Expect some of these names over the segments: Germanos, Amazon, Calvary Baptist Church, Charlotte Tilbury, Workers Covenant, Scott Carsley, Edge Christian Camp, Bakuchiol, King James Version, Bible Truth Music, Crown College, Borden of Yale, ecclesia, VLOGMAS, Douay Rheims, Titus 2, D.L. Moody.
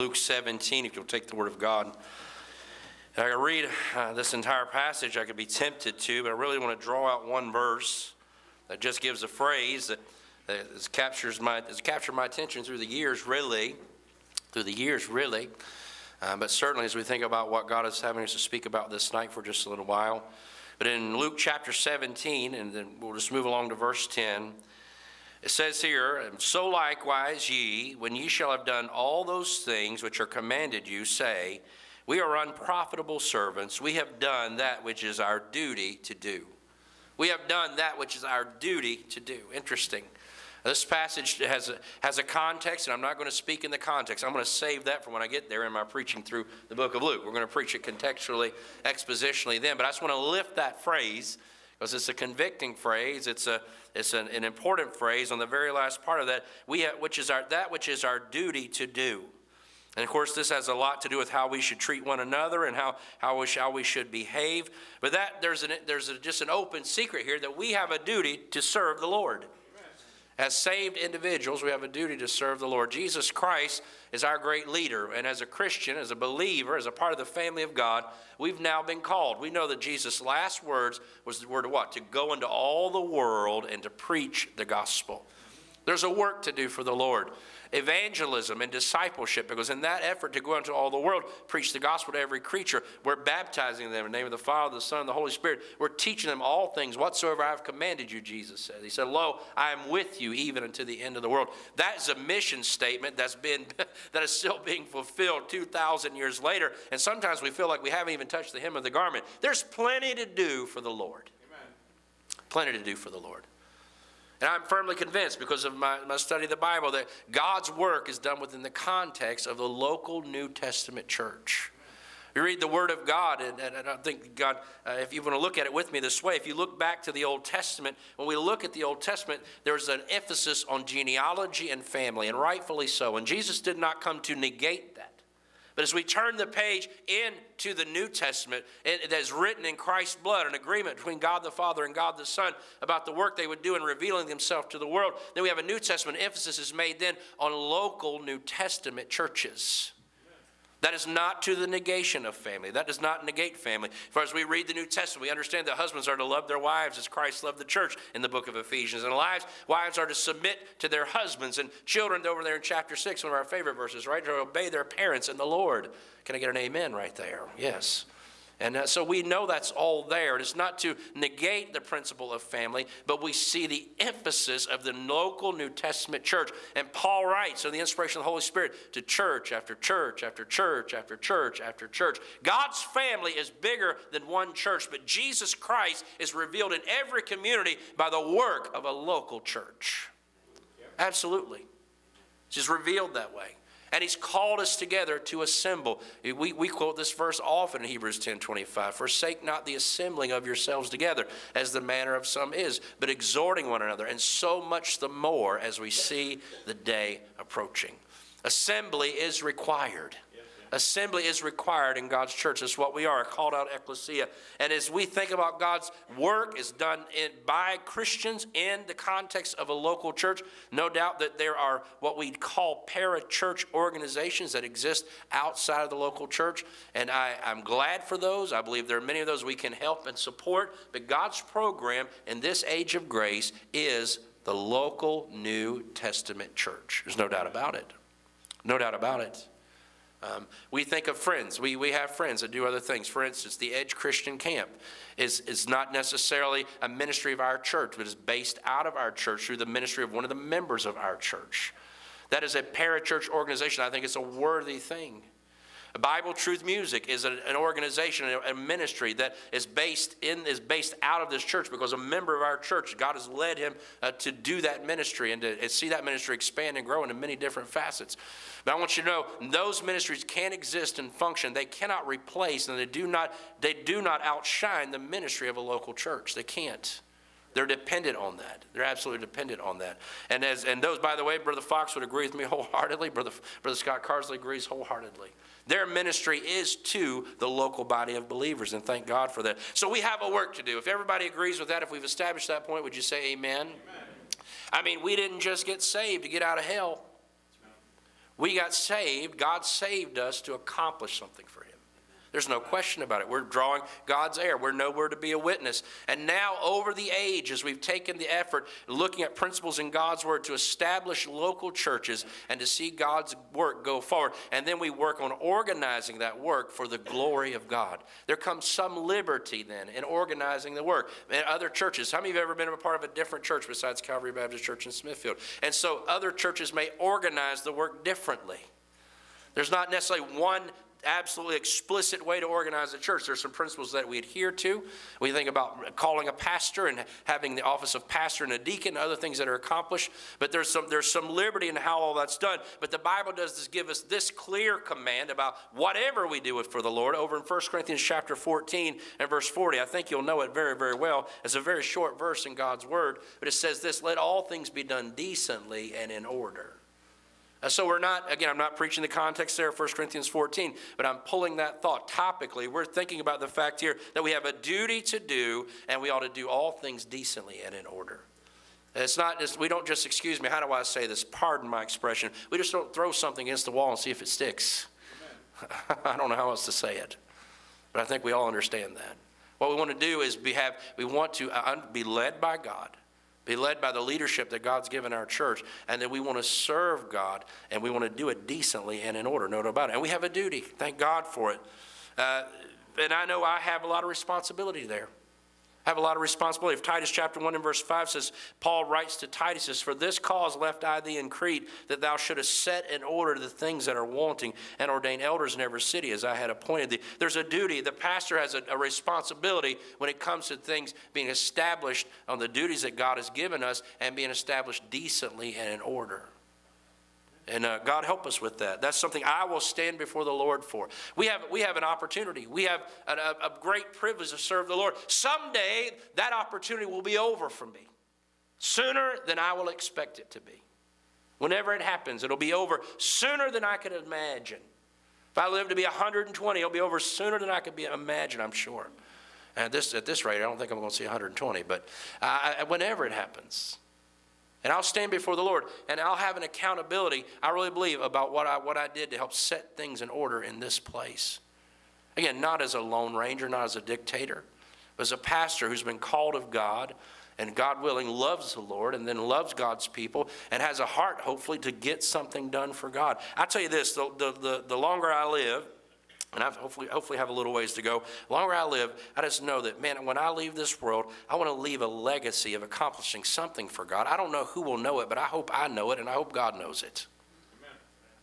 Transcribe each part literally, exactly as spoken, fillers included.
Luke seventeen, if you'll take the Word of God. I could read uh, this entire passage, I could be tempted to, but I really want to draw out one verse that just gives a phrase that, that is, captures my, has captured my attention through the years, really, through the years, really. Uh, but certainly as we think about what God is having us to speak about this night for just a little while. But in Luke chapter seventeen, and then we'll just move along to verse ten, it says here, and so likewise ye, when ye shall have done all those things which are commanded you, say, we are unprofitable servants. We have done that which is our duty to do. We have done that which is our duty to do. Interesting. This passage has a, has a context, and I'm not going to speak in the context. I'm going to save that for when I get there in my preaching through the book of Luke. We're going to preach it contextually, expositionally then. But I just want to lift that phrase because it's a convicting phrase. It's a it's an, an important phrase on the very last part of that. We have, which is our that which is our duty to do. And of course, this has a lot to do with how we should treat one another and how how we, how we should behave. But that there's an there's a, just an open secret here that we have a duty to serve the Lord. As saved individuals, we have a duty to serve the Lord. Jesus Christ is our great leader. And as a Christian, as a believer, as a part of the family of God, we've now been called. We know that Jesus' last words was the word of what? To go into all the world and to preach the gospel. There's a work to do for the Lord. Evangelism and discipleship, because in that effort to go into all the world, preach the gospel to every creature, we're baptizing them in the name of the Father, the Son, and the Holy Spirit. We're teaching them all things whatsoever I have commanded you, Jesus said. He said, lo, I am with you even unto the end of the world. That is a mission statement that's been, that is still being fulfilled two thousand years later. And sometimes we feel like we haven't even touched the hem of the garment. There's plenty to do for the Lord. Amen. Plenty to do for the Lord. And I'm firmly convinced because of my, my study of the Bible that God's work is done within the context of the local New Testament church. You read the Word of God, and, and I think God, uh, if you want to look at it with me this way, if you look back to the Old Testament, when we look at the Old Testament, there's an emphasis on genealogy and family, and rightfully so. And Jesus did not come to negate that. But as we turn the page into the New Testament, it is written in Christ's blood, an agreement between God the Father and God the Son about the work they would do in revealing themselves to the world. Then we have a New Testament emphasis is made then on local New Testament churches. That is not to the negation of family. That does not negate family. As far as we read the New Testament, we understand that husbands are to love their wives as Christ loved the church in the book of Ephesians. And wives, wives are to submit to their husbands. And children over there in chapter six, one of our favorite verses, right? To obey their parents in the Lord. Can I get an amen right there? Yes. And uh, so we know that's all there. It's not to negate the principle of family, but we see the emphasis of the local New Testament church. And Paul writes, under the inspiration of the Holy Spirit, to church after church after church after church after church. God's family is bigger than one church, but Jesus Christ is revealed in every community by the work of a local church. Absolutely. He's revealed that way. And he's called us together to assemble. We, we quote this verse often in Hebrews ten twenty-five. Forsake not the assembling of yourselves together, as the manner of some is, but exhorting one another, and so much the more as we see the day approaching. Assembly is required. Assembly is required in God's church. That's what we are, called out ecclesia. And as we think about God's work is done in, by Christians in the context of a local church, no doubt that there are what we call parachurch organizations that exist outside of the local church. And I, I'm glad for those. I believe there are many of those we can help and support. But God's program in this age of grace is the local New Testament church. There's no doubt about it. No doubt about it. Um, we think of friends. We, we have friends that do other things. For instance, the Edge Christian Camp is, is not necessarily a ministry of our church, but is based out of our church through the ministry of one of the members of our church. That is a parachurch organization. I think it's a worthy thing. Bible Truth Music is an organization, a ministry that is based in is based out of this church because a member of our church, God has led him uh, to do that ministry and to see that ministry expand and grow into many different facets. But I want you to know those ministries can exist and function. They cannot replace and they do not they do not outshine the ministry of a local church. They can't. They're dependent on that. They're absolutely dependent on that. And as and those, by the way, Brother Fox would agree with me wholeheartedly. Brother, Brother Scott Carsley agrees wholeheartedly. Their ministry is to the local body of believers, and thank God for that. So we have a work to do. If everybody agrees with that, if we've established that point, would you say amen? Amen. I mean, we didn't just get saved to get out of hell. We got saved. God saved us to accomplish something for him. There's no question about it. We're drawing God's air. We're nowhere to be a witness. And now over the ages, we've taken the effort looking at principles in God's word to establish local churches and to see God's work go forward. And then we work on organizing that work for the glory of God. There comes some liberty then in organizing the work. And other churches, how many of you have ever been a part of a different church besides Calvary Baptist Church in Smithfield? And so other churches may organize the work differently. There's not necessarily one absolutely explicit way to organize a church. There's some principles that we adhere to. We think about calling a pastor and having the office of pastor and a deacon, other things that are accomplished. But there's some there's some liberty in how all that's done. But the Bible does this, give us this clear command about whatever we do it for the Lord over in First Corinthians chapter fourteen and verse forty. I think you'll know it very, very well. It's a very short verse in God's word, but it says this: let all things be done decently and in order. So we're not, again, I'm not preaching the context there of First Corinthians fourteen, but I'm pulling that thought topically. We're thinking about the fact here that we have a duty to do, and we ought to do all things decently and in order. It's not just, we don't just, excuse me, how do I say this? Pardon my expression. We just don't throw something against the wall and see if it sticks. I don't know how else to say it, but I think we all understand that. What we want to do is be have, we want to be led by God. Be led by the leadership that God's given our church, and that we want to serve God, and we want to do it decently and in order, no doubt about it. And we have a duty. Thank God for it. Uh, and I know I have a lot of responsibility there. I have a lot of responsibility. If Titus chapter one and verse five says, Paul writes to Titus, says, for this cause left I thee in Crete, that thou shouldest set in order the things that are wanting, and ordain elders in every city as I had appointed thee. There's a duty. The pastor has a, a responsibility when it comes to things being established on the duties that God has given us and being established decently and in order. And uh, God help us with that. That's something I will stand before the Lord for. We have, we have an opportunity. We have a, a, a great privilege to serve the Lord. Someday that opportunity will be over for me, sooner than I will expect it to be. Whenever it happens, it'll be over sooner than I could imagine. If I live to be one hundred twenty, it'll be over sooner than I could be, imagine, I'm sure. And at this, at this rate, I don't think I'm going to see one hundred twenty, but uh, whenever it happens. And I'll stand before the Lord, and I'll have an accountability, I really believe, about what I, what I did to help set things in order in this place. Again, not as a lone ranger, not as a dictator, but as a pastor who's been called of God, and God willing loves the Lord, and then loves God's people, and has a heart, hopefully, to get something done for God. I tell you this, the, the, the, the longer I live, and I hopefully, hopefully have a little ways to go, the longer I live, I just know that, man, when I leave this world, I want to leave a legacy of accomplishing something for God. I don't know who will know it, but I hope I know it, and I hope God knows it. Amen.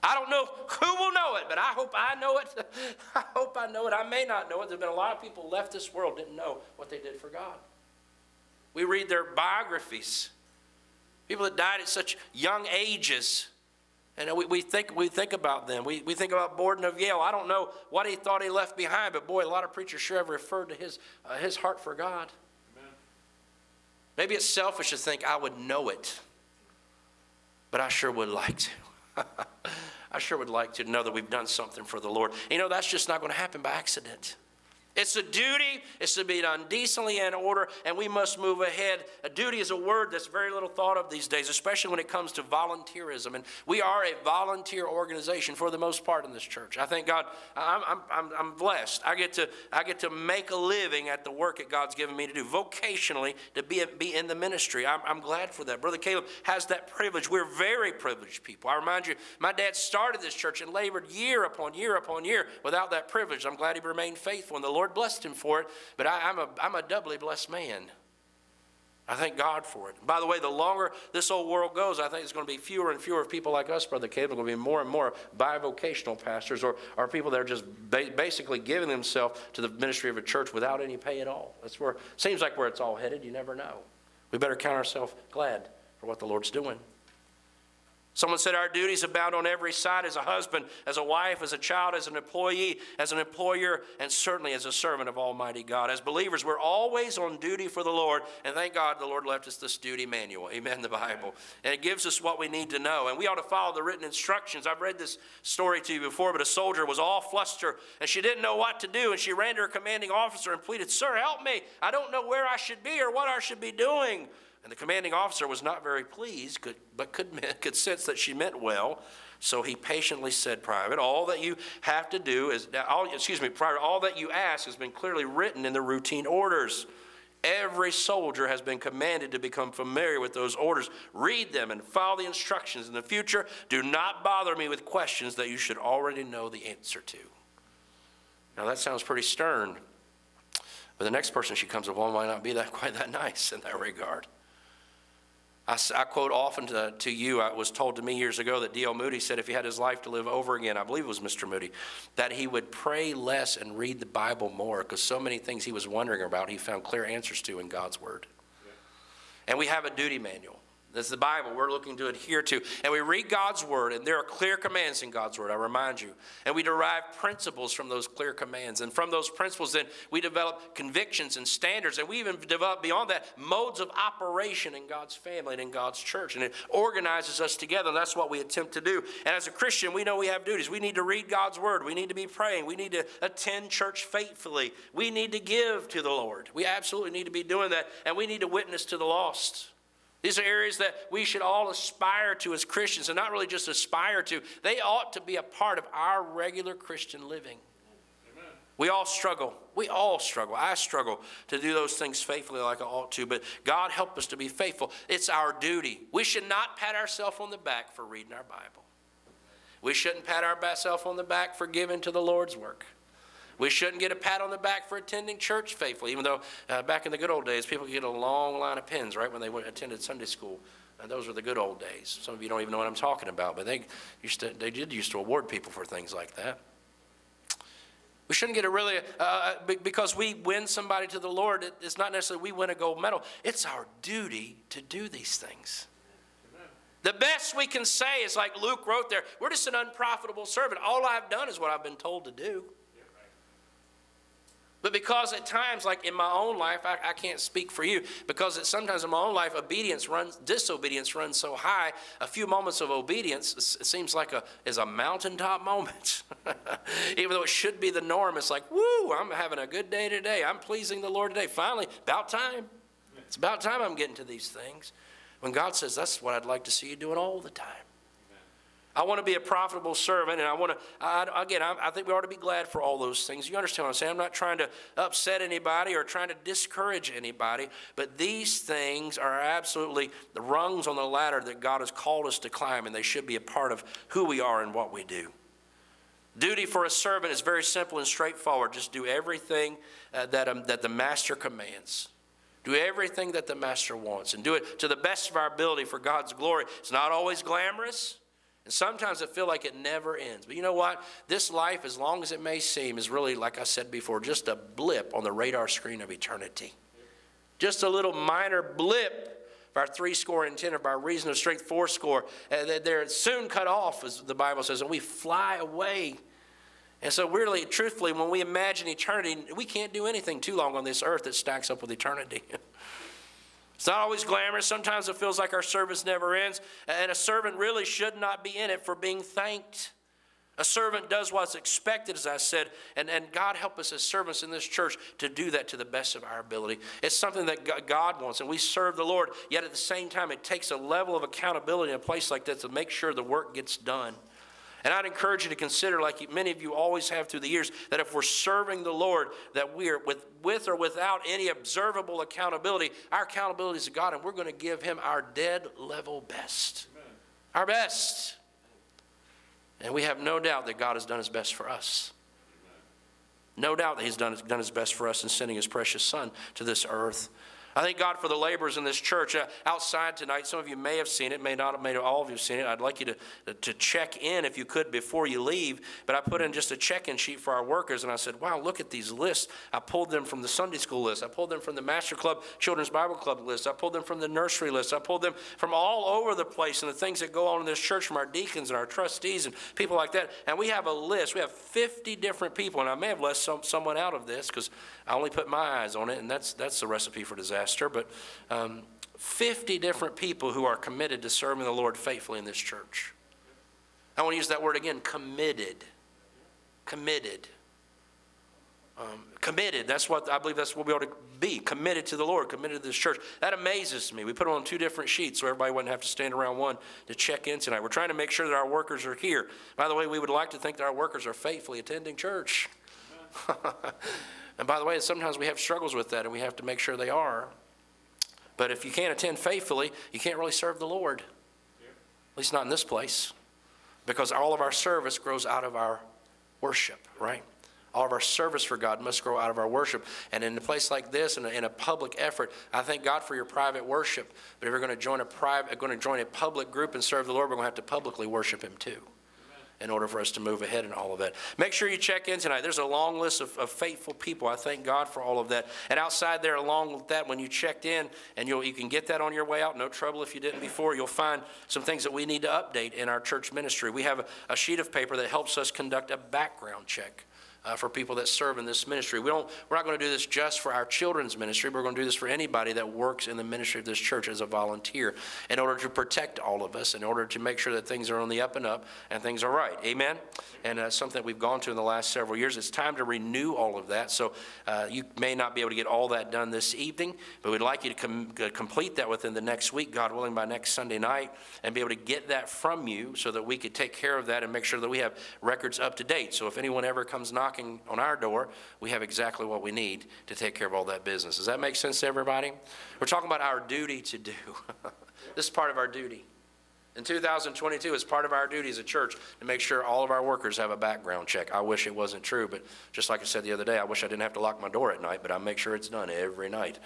I don't know who will know it, but I hope I know it. I hope I know it. I may not know it. There's been a lot of people left this world didn't know what they did for God. We read their biographies. People that died at such young ages. And we, we, think, we think about them. We, we think about Borden of Yale. I don't know what he thought he left behind, but boy, a lot of preachers sure have referred to his, uh, his heart for God. Amen. Maybe it's selfish to think I would know it, but I sure would like to. I sure would like to know that we've done something for the Lord. You know, that's just not going to happen by accident. It's a duty. It's to be done decently and in order, and we must move ahead. A duty is a word that's very little thought of these days, especially when it comes to volunteerism. And we are a volunteer organization for the most part in this church. I thank God. I'm, I'm, I'm, I'm blessed. I get to, I get to make a living at the work that God's given me to do, vocationally, to be, be in the ministry. I'm, I'm glad for that. Brother Caleb has that privilege. We're very privileged people. I remind you, my dad started this church and labored year upon year upon year without that privilege. I'm glad he remained faithful in the Lord. Lord blessed him for it, but I, I'm, a, I'm a doubly blessed man. I thank God for it. By the way, the longer this old world goes, I think it's going to be fewer and fewer people like us, Brother Caleb. There's going to be more and more bivocational pastors or, or people that are just ba basically giving themselves to the ministry of a church without any pay at all. That's where, seems like where it's all headed. You never know. We better count ourselves glad for what the Lord's doing. Someone said our duties abound on every side, as a husband, as a wife, as a child, as an employee, as an employer, and certainly as a servant of Almighty God. As believers, we're always on duty for the Lord, and thank God the Lord left us this duty manual. Amen, the Bible. And it gives us what we need to know, and we ought to follow the written instructions. I've read this story to you before, but a soldier was all flustered, and she didn't know what to do, and she ran to her commanding officer and pleaded, "Sir, help me. I don't know where I should be or what I should be doing." And the commanding officer was not very pleased, could, but could, could sense that she meant well. So he patiently said, Private, all that you have to do is, all, excuse me, Private, all that you ask has been clearly written in the routine orders. Every soldier has been commanded to become familiar with those orders. Read them and follow the instructions. In the future, do not bother me with questions that you should already know the answer to. Now that sounds pretty stern, but the next person she comes along might not be that quite that nice in that regard. I, I quote often to, to you, it was told to me years ago that D L Moody said if he had his life to live over again, I believe it was Mister Moody, that he would pray less and read the Bible more because so many things he was wondering about he found clear answers to in God's Word. Yeah. And we have a duty manual. That's the Bible we're looking to adhere to. And we read God's Word, and there are clear commands in God's Word, I remind you. And we derive principles from those clear commands. And from those principles, then, we develop convictions and standards. And we even develop, beyond that, modes of operation in God's family and in God's church. And it organizes us together, and that's what we attempt to do. And as a Christian, we know we have duties. We need to read God's Word. We need to be praying. We need to attend church faithfully. We need to give to the Lord. We absolutely need to be doing that. And we need to witness to the lost. These are areas that we should all aspire to as Christians, and not really just aspire to. They ought to be a part of our regular Christian living. Amen. We all struggle. We all struggle. I struggle to do those things faithfully like I ought to, but God help us to be faithful. It's our duty. We should not pat ourselves on the back for reading our Bible. We shouldn't pat ourselves on the back for giving to the Lord's work. We shouldn't get a pat on the back for attending church faithfully, even though uh, back in the good old days, people could get a long line of pins, right, when they went, attended Sunday school. And those were the good old days. Some of you don't even know what I'm talking about, but they, used to, they did used to award people for things like that. We shouldn't get a really, uh, because we win somebody to the Lord, it's not necessarily we win a gold medal. It's our duty to do these things. The best we can say is like Luke wrote there, we're just an unprofitable servant. All I've done is what I've been told to do. But because at times, like in my own life, I, I can't speak for you, because it, sometimes in my own life, obedience runs, disobedience runs so high, a few moments of obedience it seems like a, is a mountaintop moment. Even though it should be the norm, it's like, woo, I'm having a good day today. I'm pleasing the Lord today. Finally, about time. It's about time I'm getting to these things. When God says, that's what I'd like to see you doing all the time. I want to be a profitable servant, and I want to, I, again, I, I think we ought to be glad for all those things. You understand what I'm saying? I'm not trying to upset anybody or trying to discourage anybody, but these things are absolutely the rungs on the ladder that God has called us to climb, and they should be a part of who we are and what we do. Duty for a servant is very simple and straightforward. Just do everything uh, that, um, that the master commands. Do everything that the master wants, and do it to the best of our ability for God's glory. It's not always glamorous. And sometimes I feel like it never ends. But you know what? This life, as long as it may seem, is really, like I said before, just a blip on the radar screen of eternity. Just a little minor blip of our three score and ten, or by reason of strength, four score. They're soon cut off, as the Bible says, and we fly away. And so really, truthfully, when we imagine eternity, we can't do anything too long on this earth that stacks up with eternity. It's not always glamorous. Sometimes it feels like our service never ends. And a servant really should not be in it for being thanked. A servant does what's expected, as I said. And, and God help us as servants in this church to do that to the best of our ability. It's something that God wants. And we serve the Lord. Yet at the same time, it takes a level of accountability in a place like that to make sure the work gets done. And I'd encourage you to consider, like many of you always have through the years, that if we're serving the Lord, that we are with, with or without any observable accountability, our accountability is to God, and we're going to give him our dead level best. Amen. Our best. And we have no doubt that God has done his best for us. Amen. No doubt that he's done, done his best for us in sending his precious son to this earth. I thank God for the laborers in this church. Uh, outside tonight, some of you may have seen it, may not have, may all of you have seen it. I'd like you to, to check in, if you could, before you leave. But I put in just a check-in sheet for our workers, and I said, wow, look at these lists. I pulled them from the Sunday school list. I pulled them from the Master Club Children's Bible Club list. I pulled them from the nursery list. I pulled them from all over the place and the things that go on in this church, from our deacons and our trustees and people like that. And we have a list. We have fifty different people, and I may have left some, someone out of this because I only put my eyes on it, and that's, that's the recipe for disaster. But um, fifty different people who are committed to serving the Lord faithfully in this church. I want to use that word again, committed. Committed. Um, committed. That's what I believe. That's what we ought to be: committed to the Lord, committed to this church. That amazes me. We put it on two different sheets, so everybody wouldn't have to stand around one to check in tonight. We're trying to make sure that our workers are here. By the way, we would like to think that our workers are faithfully attending church. And by the way, sometimes we have struggles with that, and we have to make sure they are. But if you can't attend faithfully, you can't really serve the Lord. Yeah. At least not in this place, because all of our service grows out of our worship, right? All of our service for God must grow out of our worship. And in a place like this, in a, in a public effort, I thank God for your private worship. But if you're going to join a private, going to join a public group and serve the Lord, we're going to have to publicly worship Him too, in order for us to move ahead in all of that. Make sure you check in tonight. There's a long list of, of faithful people. I thank God for all of that. And outside there, along with that, when you checked in, and you'll, you can get that on your way out, no trouble if you didn't before, you'll find some things that we need to update in our church ministry. We have a, a sheet of paper that helps us conduct a background check. Uh, for people that serve in this ministry. We don't, we're not going to do this just for our children's ministry. But we're going to do this for anybody that works in the ministry of this church as a volunteer, in order to protect all of us, in order to make sure that things are on the up and up and things are right. Amen? And that's uh, something we've gone to in the last several years. It's time to renew all of that. So uh, you may not be able to get all that done this evening, but we'd like you to com complete that within the next week, God willing, by next Sunday night, and be able to get that from you so that we could take care of that and make sure that we have records up to date. So if anyone ever comes knocking on our door, we have exactly what we need to take care of all that business. Does that make sense to everybody? We're talking about our duty to do. This is part of our duty. In two thousand twenty-two, it's part of our duty as a church to make sure all of our workers have a background check. I wish it wasn't true, but just like I said the other day, I wish I didn't have to lock my door at night, but I make sure it's done every night.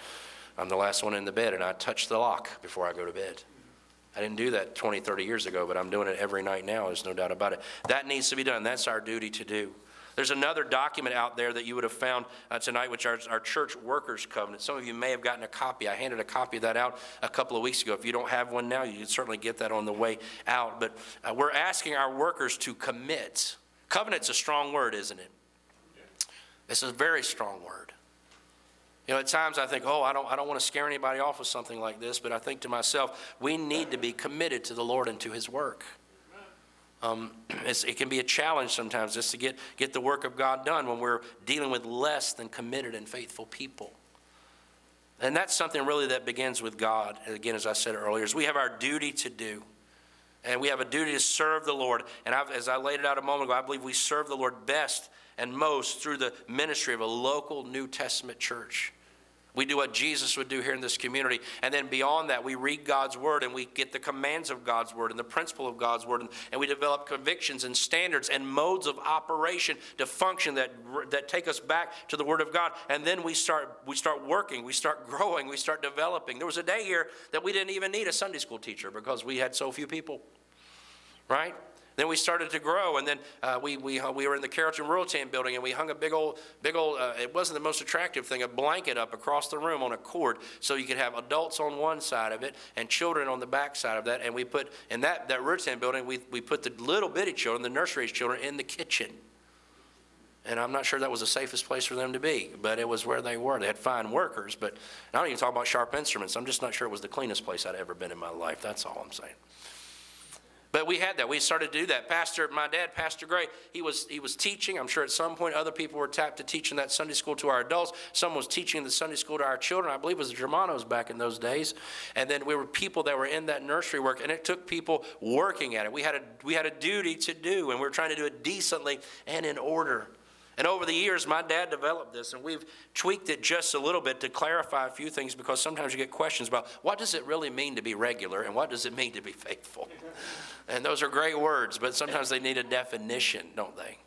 I'm the last one in the bed, and I touch the lock before I go to bed. I didn't do that twenty, thirty years ago, but I'm doing it every night now. There's no doubt about it. That needs to be done. That's our duty to do. There's another document out there that you would have found uh, tonight, which is our, our church workers' covenant. Some of you may have gotten a copy. I handed a copy of that out a couple of weeks ago. If you don't have one now, you can certainly get that on the way out. But uh, we're asking our workers to commit. Covenant's a strong word, isn't it? It's a very strong word. You know, at times I think, oh, I don't, I don't want to scare anybody off with something like this, but I think to myself, we need to be committed to the Lord and to His work. Um, it's, it can be a challenge sometimes just to get, get the work of God done when we're dealing with less than committed and faithful people. And that's something really that begins with God. And again, as I said earlier, is we have our duty to do. And we have a duty to serve the Lord. And I've, as I laid it out a moment ago, I believe we serve the Lord best and most through the ministry of a local New Testament church. We do what Jesus would do here in this community. And then beyond that, we read God's Word, and we get the commands of God's Word and the principle of God's Word. And, and we develop convictions and standards and modes of operation to function that, that take us back to the Word of God. And then we start, we start working. We start growing. We start developing. There was a day here that we didn't even need a Sunday school teacher because we had so few people, right? Then we started to grow, and then uh, we, we, uh, we were in the Carrollton Rural Team building, and we hung a big old, big old uh, it wasn't the most attractive thing, a blanket up across the room on a cord so you could have adults on one side of it and children on the back side of that. And we put, in that, that Rural Team building, we, we put the little bitty children, the nursery children, in the kitchen. And I'm not sure that was the safest place for them to be, but it was where they were. They had fine workers, but and I don't even talk about sharp instruments. I'm just not sure it was the cleanest place I'd ever been in my life. That's all I'm saying. But we had that. We started to do that. Pastor, my dad, Pastor Gray, he was, he was teaching. I'm sure at some point other people were tapped to teaching that Sunday school to our adults. Someone was teaching the Sunday school to our children. I believe it was the Germanos back in those days. And then we were people that were in that nursery work, and it took people working at it. We had a, we had a duty to do, and we were trying to do it decently and in order. And over the years, my dad developed this, and we've tweaked it just a little bit to clarify a few things, because sometimes you get questions about what does it really mean to be regular and what does it mean to be faithful? And those are great words, but sometimes they need a definition, don't they?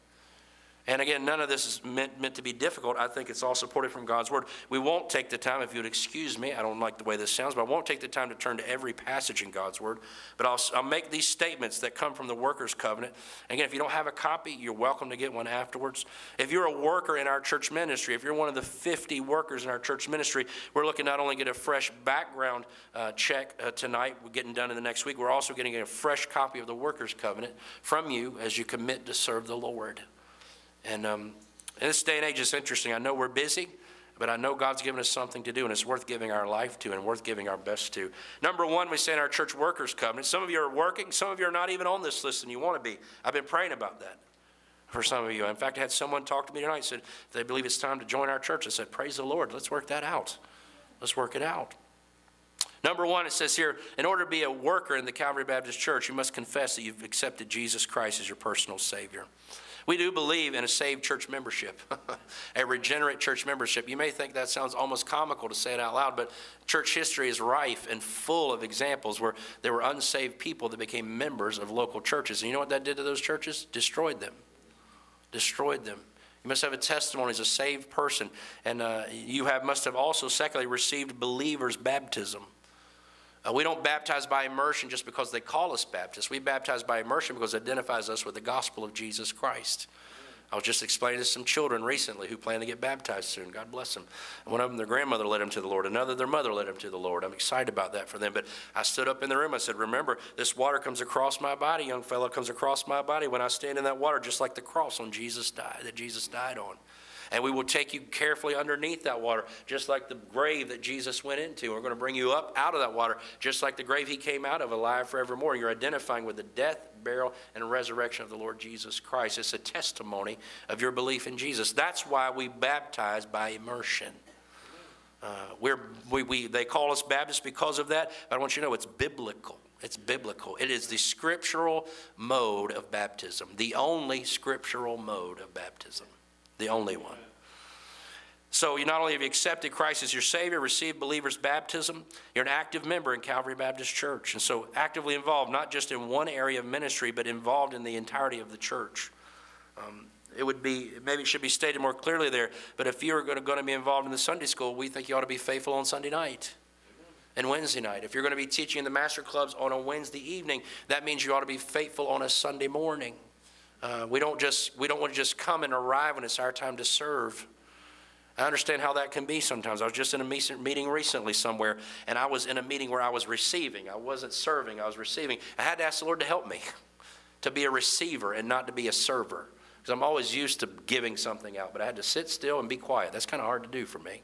And again, none of this is meant, meant to be difficult. I think it's all supported from God's Word. We won't take the time, if you'd excuse me, I don't like the way this sounds, but I won't take the time to turn to every passage in God's Word. But I'll, I'll make these statements that come from the workers' covenant. Again, if you don't have a copy, you're welcome to get one afterwards. If you're a worker in our church ministry, if you're one of the fifty workers in our church ministry, we're looking not only to get a fresh background uh, check uh, tonight, we're getting done in the next week, we're also getting a fresh copy of the workers' covenant from you as you commit to serve the Lord. And um, in this day and age, it's interesting. I know we're busy, but I know God's given us something to do, and it's worth giving our life to and worth giving our best to. Number one, we say in our church workers' covenant, some of you are working, some of you are not even on this list and you want to be. I've been praying about that. for some of you. In fact, I had someone talk to me tonight, said they believe it's time to join our church. I said, praise the Lord. Let's work that out. Let's work it out. Number one, it says here, in order to be a worker in the Calvary Baptist Church, you must confess that you've accepted Jesus Christ as your personal Savior. We do believe in a saved church membership, a regenerate church membership. You may think that sounds almost comical to say it out loud, but church history is rife and full of examples where there were unsaved people that became members of local churches. And you know what that did to those churches? Destroyed them. Destroyed them. You must have a testimony as a saved person. And uh, you have must have also, secondly, received believers' baptism. Uh, we don't baptize by immersion just because they call us Baptists. We baptize by immersion because it identifies us with the gospel of Jesus Christ. I was just explaining to some children recently who plan to get baptized soon. God bless them. And one of them, their grandmother led them to the Lord. Another, their mother led them to the Lord. I'm excited about that for them. But I stood up in the room. I said, remember, this water comes across my body, young fellow, comes across my body. When I stand in that water, just like the cross on Jesus died, that Jesus died on. And we will take you carefully underneath that water, just like the grave that Jesus went into. We're going to bring you up out of that water, just like the grave he came out of, alive forevermore. You're identifying with the death, burial, and resurrection of the Lord Jesus Christ. It's a testimony of your belief in Jesus. That's why we baptize by immersion. Uh, we're, we, we, they call us Baptists because of that. But I want you to know it's biblical. It's biblical. It is the scriptural mode of baptism, the only scriptural mode of baptism. The only one. So you not only have you accepted Christ as your Savior, received believer's baptism, you're an active member in Calvary Baptist Church. And so actively involved, not just in one area of ministry, but involved in the entirety of the church. Um, it would be, maybe it should be stated more clearly there, but if you're going to, going to be involved in the Sunday school, we think you ought to be faithful on Sunday night and Wednesday night. If you're going to be teaching in the master clubs on a Wednesday evening, that means you ought to be faithful on a Sunday morning. Uh, we don't just we don't want to just come and arrive when it's our time to serve. I understand how that can be sometimes. I was just in a meeting recently somewhere, and I was in a meeting where I was receiving. I wasn't serving. I was receiving. I had to ask the Lord to help me to be a receiver and not to be a server, because I'm always used to giving something out, but I had to sit still and be quiet. That's kind of hard to do for me,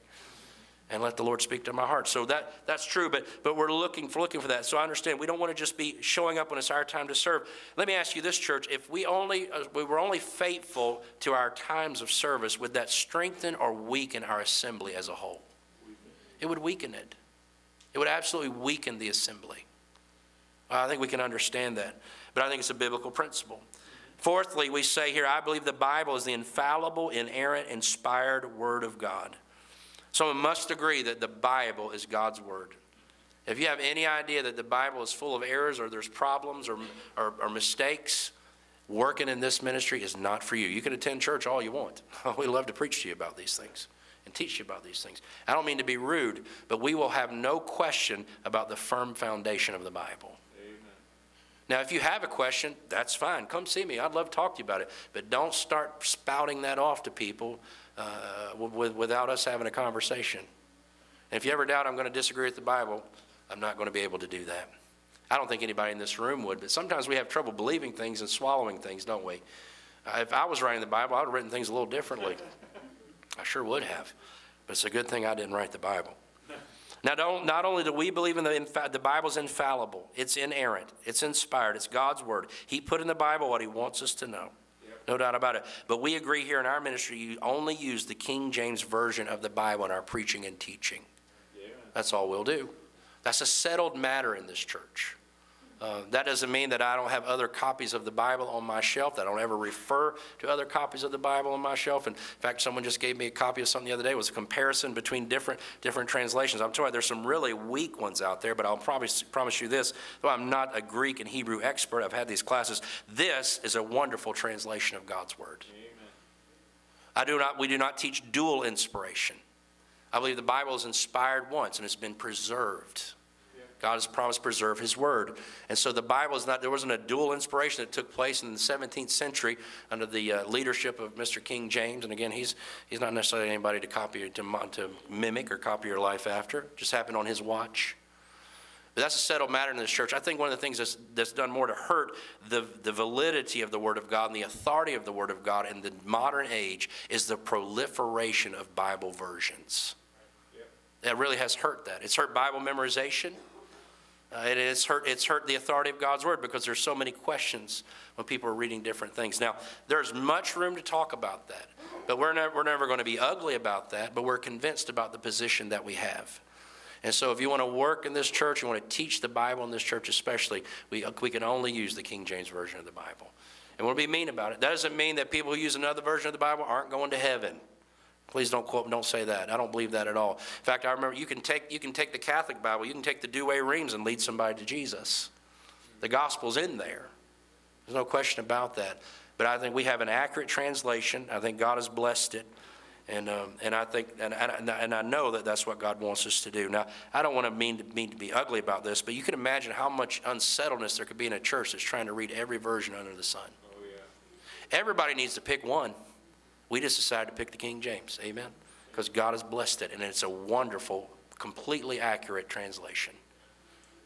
and let the Lord speak to my heart. So that, that's true, but, but we're looking for, looking for that. So I understand we don't want to just be showing up when it's our time to serve. Let me ask you this, church. If we, only, uh, we were only faithful to our times of service, would that strengthen or weaken our assembly as a whole? It would weaken it. It would absolutely weaken the assembly. I think we can understand that, but I think it's a biblical principle. Fourthly, we say here, I believe the Bible is the infallible, inerrant, inspired Word of God. Someone must agree that the Bible is God's Word. If you have any idea that the Bible is full of errors or there's problems or, or, or mistakes, working in this ministry is not for you. You can attend church all you want. We love to preach to you about these things and teach you about these things. I don't mean to be rude, but we will have no question about the firm foundation of the Bible. Amen. Now, if you have a question, that's fine. Come see me. I'd love to talk to you about it. But don't start spouting that off to people Uh, with, without us having a conversation. And if you ever doubt I'm going to disagree with the Bible, I'm not going to be able to do that. I don't think anybody in this room would, but sometimes we have trouble believing things and swallowing things, don't we? Uh, if I was writing the Bible, I would have written things a little differently. I sure would have. But it's a good thing I didn't write the Bible. Now, don't, not only do we believe in the, infa the Bible's infallible, it's inerrant, it's inspired, it's God's Word. He put in the Bible what He wants us to know. No doubt about it. But we agree here in our ministry, you only use the King James Version of the Bible in our preaching and teaching. Yeah. That's all we'll do. That's a settled matter in this church. Uh, that doesn't mean that I don't have other copies of the Bible on my shelf, that I don't ever refer to other copies of the Bible on my shelf. And in fact, someone just gave me a copy of something the other day. It was a comparison between different, different translations. I'm telling you, there's some really weak ones out there, but I'll promise, promise you this, though I'm not a Greek and Hebrew expert, I've had these classes, this is a wonderful translation of God's Word. Amen. I do not, we do not teach dual inspiration. I believe the Bible is inspired once and it's been preserved. God has promised to preserve His Word. And so the Bible is not, there wasn't a dual inspiration that took place in the seventeenth century under the uh, leadership of Mister King James. And again, he's, he's not necessarily anybody to copy, to, to mimic or copy your life after. It just happened on his watch. But that's a settled matter in this church. I think one of the things that's, that's done more to hurt the, the validity of the Word of God and the authority of the Word of God in the modern age is the proliferation of Bible versions. That really has hurt that. It's hurt Bible memorization. Uh, it is hurt, it's hurt the authority of God's word because there's so many questions when people are reading different things. Now, there's much room to talk about that, but we're never, we're never going to be ugly about that, but we're convinced about the position that we have. And so if you want to work in this church, you want to teach the Bible in this church especially, we, we can only use the King James Version of the Bible. And we'll be mean about it. That doesn't mean that people who use another version of the Bible aren't going to heaven. Please don't quote, don't say that. I don't believe that at all. In fact, I remember you can take you can take the Catholic Bible, you can take the Douay Rheims and lead somebody to Jesus. The gospel's in there. There's no question about that. But I think we have an accurate translation. I think God has blessed it, and um, and I think and and I, and I know that that's what God wants us to do. Now, I don't want to mean to mean to be ugly about this, but you can imagine how much unsettledness there could be in a church that's trying to read every version under the sun. Oh, yeah. Everybody needs to pick one. We just decided to pick the King James, amen? Because God has blessed it, and it's a wonderful, completely accurate translation.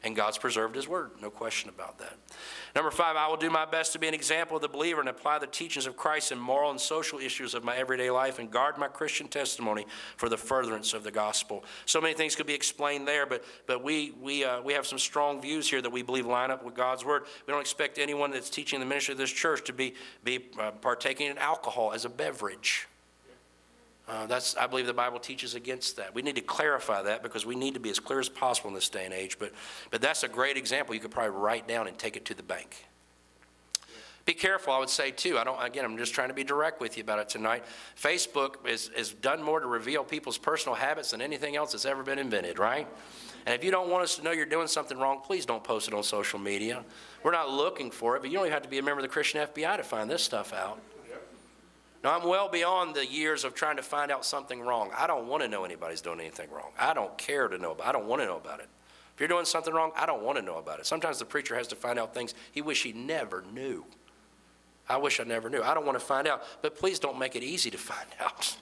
And God's preserved his word, no question about that. Number five, I will do my best to be an example of the believer and apply the teachings of Christ in moral and social issues of my everyday life and guard my Christian testimony for the furtherance of the gospel. So many things could be explained there, but, but we, we, uh, we have some strong views here that we believe line up with God's word. We don't expect anyone that's teaching the ministry of this church to be, be uh, partaking in alcohol as a beverage. Uh, that's, I believe the Bible teaches against that. We need to clarify that because we need to be as clear as possible in this day and age. But, but that's a great example. You could probably write down and take it to the bank. Be careful, I would say, too. I don't, again, I'm just trying to be direct with you about it tonight. Facebook is, is done more to reveal people's personal habits than anything else that's ever been invented, right? And if you don't want us to know you're doing something wrong, please don't post it on social media. We're not looking for it, but you don't even have to be a member of the Christian F B I to find this stuff out. Now, I'm well beyond the years of trying to find out something wrong. I don't want to know anybody's doing anything wrong. I don't care to know about it. I don't want to know about it. If you're doing something wrong, I don't want to know about it. Sometimes the preacher has to find out things he wish he never knew. I wish I never knew. I don't want to find out, but please don't make it easy to find out.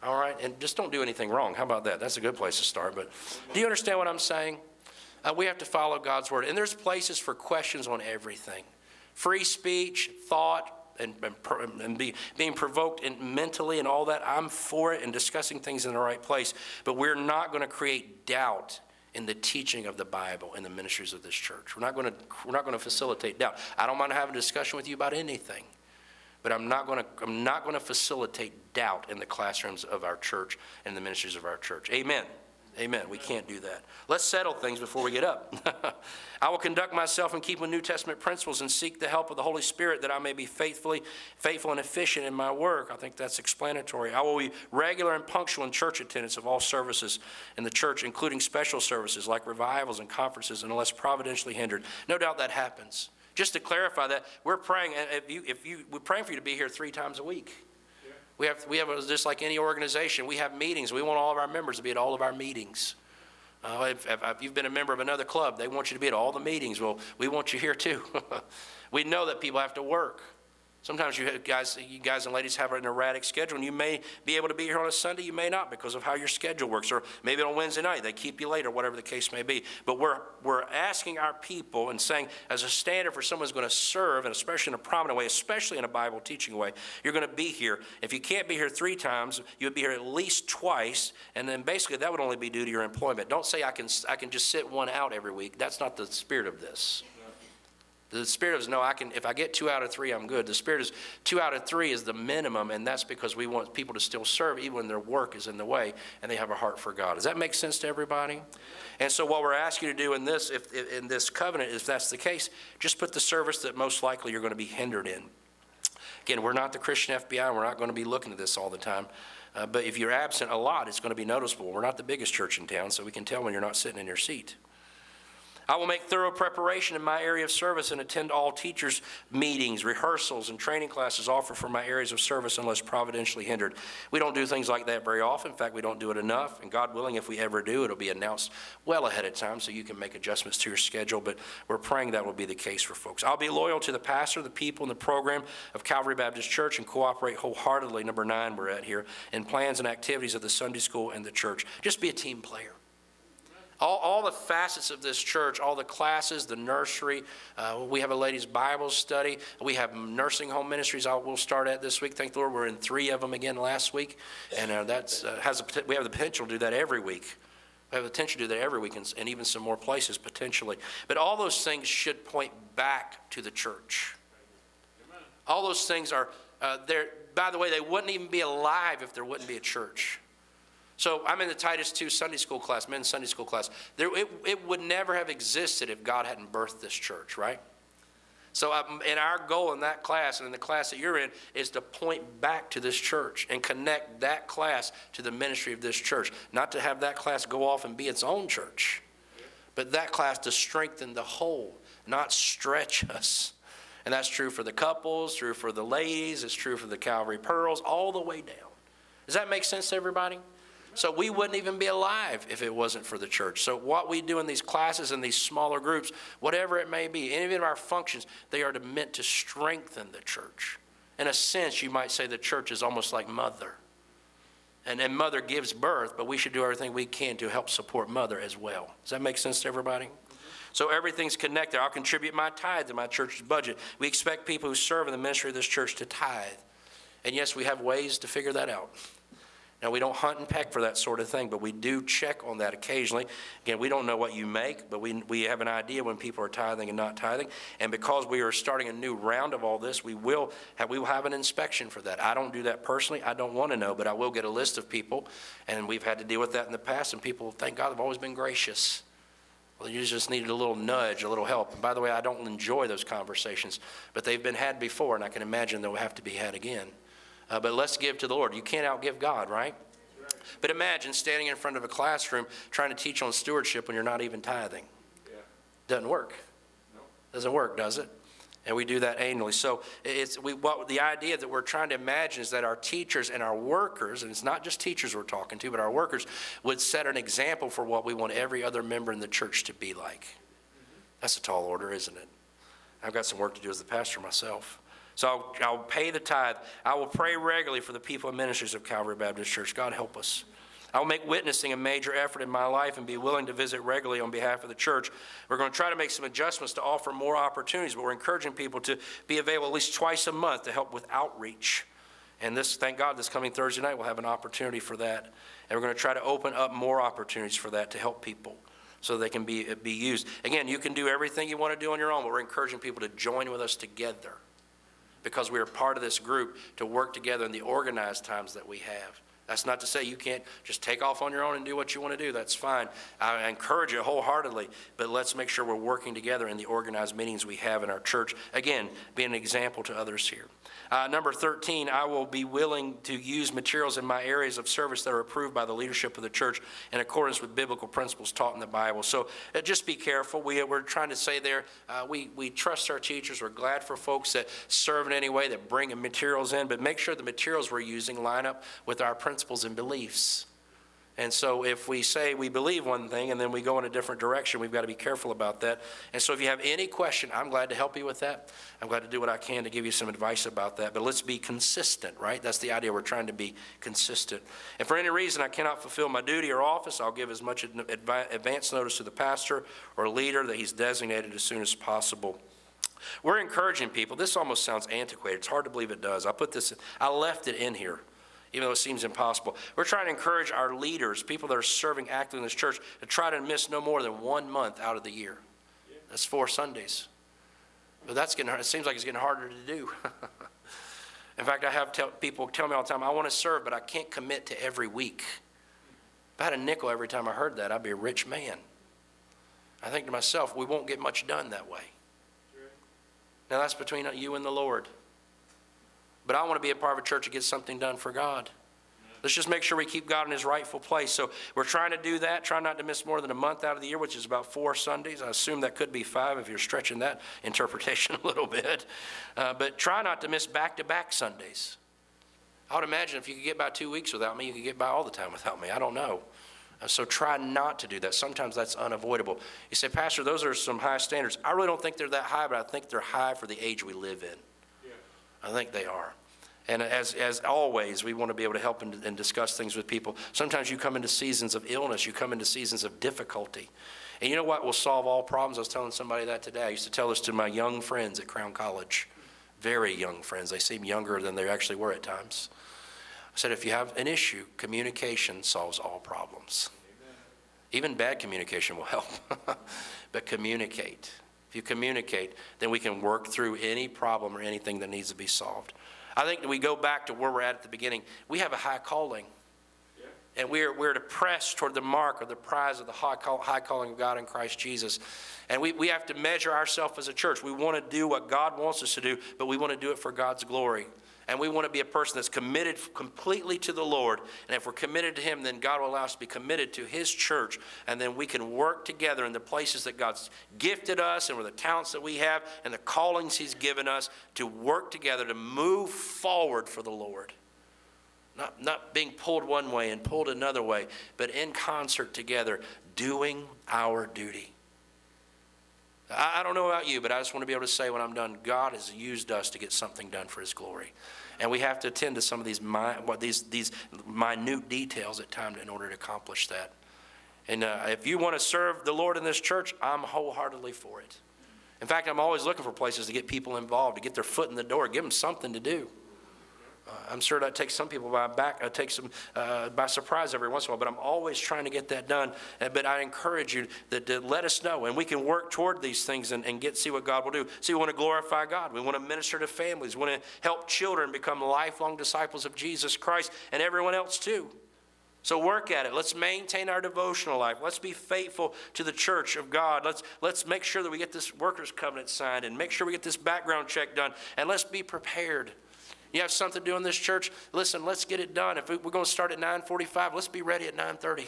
All right? And just don't do anything wrong. How about that? That's a good place to start. But do you understand what I'm saying? Uh, we have to follow God's word. And there's places for questions on everything. Free speech, thought, and, and, and be, being provoked and mentally and all that. I'm for it and discussing things in the right place. But we're not going to create doubt in the teaching of the Bible and the ministries of this church. We're not going to, we're not going to facilitate doubt. I don't mind having a discussion with you about anything, but I'm not going to, I'm not going to facilitate doubt in the classrooms of our church and the ministries of our church. Amen. Amen. We can't do that. Let's settle things before we get up. I will conduct myself in keeping New Testament principles and seek the help of the Holy Spirit that I may be faithfully, faithful and efficient in my work. I think that's explanatory. I will be regular and punctual in church attendance of all services in the church, including special services like revivals and conferences, unless providentially hindered. No doubt that happens. Just to clarify that, we're praying. If you, if you, we're praying for you to be here three times a week. We have, we have, just like any organization, we have meetings. We want all of our members to be at all of our meetings. Uh, if, if, if you've been a member of another club, they want you to be at all the meetings. Well, we want you here too. We know that people have to work. Sometimes you guys, you guys and ladies have an erratic schedule, and you may be able to be here on a Sunday. You may not because of how your schedule works, or maybe on Wednesday night they keep you late, or whatever the case may be. But we're, we're asking our people and saying, as a standard for someone who's going to serve, and especially in a prominent way, especially in a Bible teaching way, you're going to be here. If you can't be here three times, you would be here at least twice, and then basically that would only be due to your employment. Don't say, I can, I can just sit one out every week. That's not the spirit of this. The spirit is, no, I can, if I get two out of three, I'm good. The spirit is, two out of three is the minimum, and that's because we want people to still serve even when their work is in the way and they have a heart for God. Does that make sense to everybody? And so what we're asking you to do in this, if, in this covenant, if that's the case, just put the service that most likely you're going to be hindered in. Again, we're not the Christian F B I. We're not going to be looking at this all the time. Uh, but if you're absent a lot, it's going to be noticeable. We're not the biggest church in town, so we can tell when you're not sitting in your seat. I will make thorough preparation in my area of service and attend all teachers' meetings, rehearsals, and training classes offered for my areas of service unless providentially hindered. We don't do things like that very often. In fact, we don't do it enough. And God willing, if we ever do, it'll be announced well ahead of time so you can make adjustments to your schedule. But we're praying that will be the case for folks. I'll be loyal to the pastor, the people, and the program of Calvary Baptist Church and cooperate wholeheartedly, number nine we're at here, in plans and activities of the Sunday school and the church. Just be a team player. All, all the facets of this church, all the classes, the nursery. Uh, we have a ladies' Bible study. We have nursing home ministries. I'll, we'll start at this week. Thank the Lord, we're in three of them again last week, and uh, that's uh, has a, we have the potential to do that every week. have the potential to do that every week, and, and even some more places potentially. But all those things should point back to the church. Amen. All those things are uh, there. By the way, they wouldn't even be alive if there wouldn't be a church. So I'm in the Titus two Sunday school class, men's Sunday school class. There, it, it would never have existed if God hadn't birthed this church, right? So I'm, and our goal in that class and in the class that you're in is to point back to this church and connect that class to the ministry of this church. Not to have that class go off and be its own church, but that class to strengthen the whole, not stretch us. And that's true for the couples, true for the ladies, it's true for the Calvary Pearls, all the way down. Does that make sense to everybody? So we wouldn't even be alive if it wasn't for the church. So what we do in these classes and these smaller groups, whatever it may be, any of our functions, they are meant to strengthen the church. In a sense, you might say the church is almost like mother. And then mother gives birth, but we should do everything we can to help support mother as well. Does that make sense to everybody? So everything's connected. I'll contribute my tithe to my church's budget. We expect people who serve in the ministry of this church to tithe. And yes, we have ways to figure that out. Now, we don't hunt and peck for that sort of thing, but we do check on that occasionally. Again, we don't know what you make, but we, we have an idea when people are tithing and not tithing. And because we are starting a new round of all this, we will have, we will have an inspection for that. I don't do that personally. I don't want to know, but I will get a list of people. And we've had to deal with that in the past. And people, thank God, have always been gracious. Well, you just needed a little nudge, a little help. And by the way, I don't enjoy those conversations, but they've been had before, and I can imagine they'll have to be had again. Uh, but let's give to the Lord. You can't outgive God, right? Right? But imagine standing in front of a classroom trying to teach on stewardship when you're not even tithing. Yeah. Doesn't work. No. Doesn't work, does it? And we do that annually. So it's we, what the idea that we're trying to imagine is that our teachers and our workers, and it's not just teachers we're talking to, but our workers would set an example for what we want every other member in the church to be like. Mm-hmm. That's a tall order, isn't it? I've got some work to do as the pastor myself. So I'll, I'll pay the tithe. I will pray regularly for the people and ministers of Calvary Baptist Church. God help us. I will make witnessing a major effort in my life and be willing to visit regularly on behalf of the church. We're going to try to make some adjustments to offer more opportunities, but we're encouraging people to be available at least twice a month to help with outreach. And this, thank God, this coming Thursday night we'll have an opportunity for that. And we're going to try to open up more opportunities for that to help people, so they can be, be used. Again, you can do everything you want to do on your own, but we're encouraging people to join with us together, because we are part of this group to work together in the organized times that we have. That's not to say you can't just take off on your own and do what you want to do. That's fine. I encourage it wholeheartedly, but let's make sure we're working together in the organized meetings we have in our church. Again, being an example to others here. Uh, number thirteen, I will be willing to use materials in my areas of service that are approved by the leadership of the church in accordance with biblical principles taught in the Bible. So uh, just be careful. We, we're trying to say there, uh, we, we trust our teachers. We're glad for folks that serve in any way, that bring materials in, but make sure the materials we're using line up with our principles. Principles and beliefs. And so if we say we believe one thing and then we go in a different direction, we've got to be careful about that. And so if you have any question, I'm glad to help you with that. I'm glad to do what I can to give you some advice about that. But let's be consistent, right? That's the idea. We're trying to be consistent. If for any reason I cannot fulfill my duty or office, I'll give as much advance notice to the pastor or leader that he's designated as soon as possible. We're encouraging people. This almost sounds antiquated. It's hard to believe it does. I put this in, I left it in here, even though it seems impossible. We're trying to encourage our leaders, people that are serving actively in this church, to try to miss no more than one month out of the year. That's four Sundays. But that's getting hard. It seems like it's getting harder to do. In fact, I have tell, people tell me all the time, I want to serve, but I can't commit to every week. If I had a nickel every time I heard that, I'd be a rich man. I think to myself, we won't get much done that way. Sure. Now, that's between you and the Lord. But I want to be a part of a church that gets something done for God. Let's just make sure we keep God in his rightful place. So we're trying to do that, trying not to miss more than a month out of the year, which is about four Sundays. I assume that could be five if you're stretching that interpretation a little bit. Uh, but try not to miss back-to-back Sundays. I would imagine if you could get by two weeks without me, you could get by all the time without me. I don't know. Uh, so try not to do that. Sometimes that's unavoidable. You say, Pastor, those are some high standards. I really don't think they're that high, but I think they're high for the age we live in. I think they are. And as, as always, we want to be able to help and, and discuss things with people. Sometimes you come into seasons of illness. You come into seasons of difficulty. And you know what will solve all problems? I was telling somebody that today. I used to tell this to my young friends at Crown College, very young friends. They seem younger than they actually were at times. I said, if you have an issue, communication solves all problems. Amen. Even bad communication will help. But communicate. If you communicate, then we can work through any problem or anything that needs to be solved. I think that we go back to where we're at at the beginning. We have a high calling. Yeah. And we're, we're to press toward the mark or the prize of the high, call, high calling of God in Christ Jesus. And we, we have to measure ourselves as a church. We want to do what God wants us to do, but we want to do it for God's glory. And we want to be a person that's committed completely to the Lord. And if we're committed to Him, then God will allow us to be committed to His church. And then we can work together in the places that God's gifted us and with the talents that we have and the callings He's given us to work together to move forward for the Lord. Not, not being pulled one way and pulled another way, but in concert together, doing our duty. I don't know about you, but I just want to be able to say when I'm done, God has used us to get something done for His glory. And we have to attend to some of these, what, these, these minute details at times in order to accomplish that. And uh, if you want to serve the Lord in this church, I'm wholeheartedly for it. In fact, I'm always looking for places to get people involved, to get their foot in the door, give them something to do. Uh, I'm sure that takes some people by back, uh, takes them uh, by surprise every once in a while, but I'm always trying to get that done. Uh, but I encourage you that, to let us know, and we can work toward these things and, and get see what God will do. See, we want to glorify God. We want to minister to families. We want to help children become lifelong disciples of Jesus Christ and everyone else too. So work at it. Let's maintain our devotional life. Let's be faithful to the church of God. Let's, let's make sure that we get this workers' covenant signed and make sure we get this background check done. And let's be prepared. You have something to do in this church? Listen, let's get it done. If we're going to start at nine forty-five, let's be ready at nine thirty.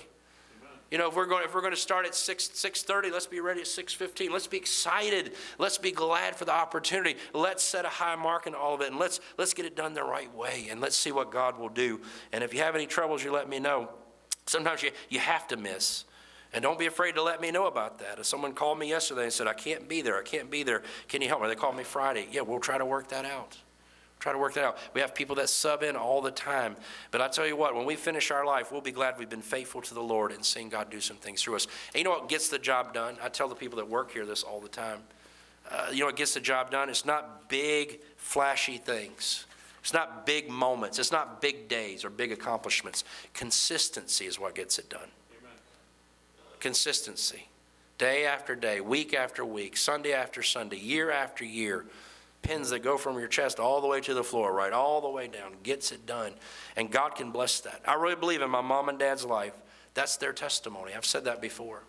You know, if we're going, if we're going to start at six thirty, let's be ready at six fifteen. Let's be excited. Let's be glad for the opportunity. Let's set a high mark in all of it, and let's, let's get it done the right way, and let's see what God will do. And if you have any troubles, you let me know. Sometimes you, you have to miss. And don't be afraid to let me know about that. If someone called me yesterday and said, I can't be there, I can't be there, can you help me? They called me Friday. Yeah, we'll try to work that out. Try to work that out. We have people that sub in all the time. But I tell you what, when we finish our life, we'll be glad we've been faithful to the Lord and seeing God do some things through us. And you know what gets the job done? I tell the people that work here this all the time. Uh, you know what gets the job done? It's not big, flashy things. It's not big moments. It's not big days or big accomplishments. Consistency is what gets it done. Amen. Consistency. Day after day, week after week, Sunday after Sunday, year after year. Pins that go from your chest all the way to the floor, right, all the way down, gets it done. And God can bless that. I really believe in my mom and dad's life. That's their testimony. I've said that before.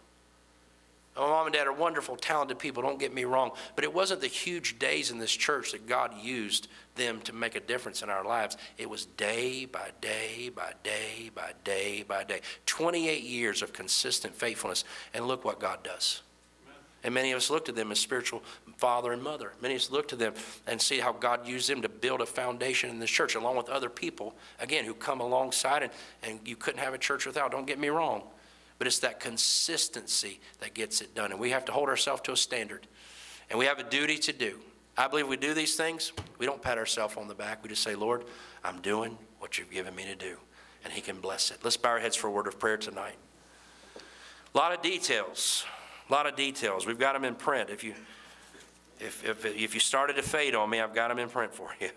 My mom and dad are wonderful, talented people, don't get me wrong, but it wasn't the huge days in this church that God used them to make a difference in our lives. It was day by day by day by day by day. twenty-eight years of consistent faithfulness, and look what God does. And many of us look to them as spiritual father and mother. Many of us look to them and see how God used them to build a foundation in this church along with other people, again, who come alongside, and, and you couldn't have a church without. Don't get me wrong. But it's that consistency that gets it done. And we have to hold ourselves to a standard. And we have a duty to do. I believe we do these things. We don't pat ourselves on the back. We just say, Lord, I'm doing what you've given me to do. And He can bless it. Let's bow our heads for a word of prayer tonight. A lot of details. A lot of details. We've got them in print. If you, if, if, if you started to fade on me, I've got them in print for you.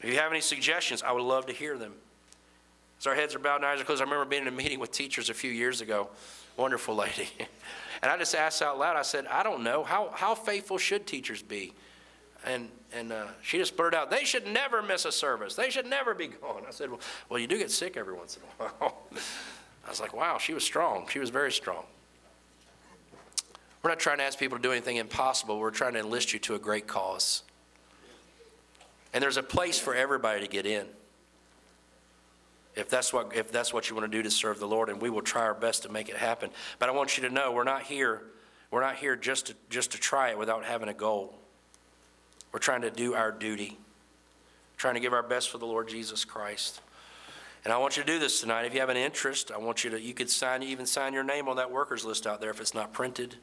If you have any suggestions, I would love to hear them. As our heads are bowed and eyes are closed, I remember being in a meeting with teachers a few years ago. Wonderful lady. And I just asked out loud, I said, I don't know, how, how faithful should teachers be? And, and uh, she just blurted out, they should never miss a service. They should never be gone. I said, well, well you do get sick every once in a while. I was like, wow, she was strong. She was very strong. We're not trying to ask people to do anything impossible. We're trying to enlist you to a great cause. And there's a place for everybody to get in. If that's what, if that's what you want to do to serve the Lord, and we will try our best to make it happen. But I want you to know we're not here, we're not here just to, just to try it without having a goal. We're trying to do our duty, trying to give our best for the Lord Jesus Christ. And I want you to do this tonight. If you have an interest, I want you to, you could sign, even sign your name on that workers list out there if it's not printed.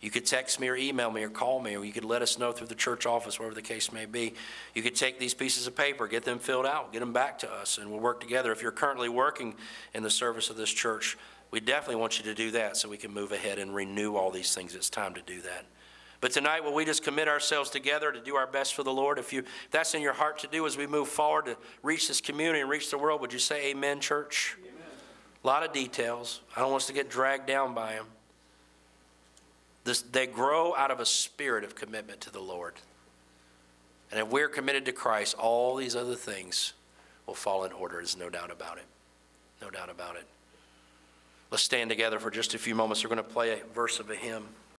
You could text me or email me or call me, or you could let us know through the church office, wherever the case may be. You could take these pieces of paper, get them filled out, get them back to us, and we'll work together. If you're currently working in the service of this church, we definitely want you to do that so we can move ahead and renew all these things. It's time to do that. But tonight, will we just commit ourselves together to do our best for the Lord? If you, if that's in your heart to do as we move forward to reach this community and reach the world, would you say amen, church? Amen. A lot of details. I don't want us to get dragged down by them. This, they grow out of a spirit of commitment to the Lord. And if we're committed to Christ, all these other things will fall in order. There's no doubt about it. No doubt about it. Let's stand together for just a few moments. We're going to play a verse of a hymn.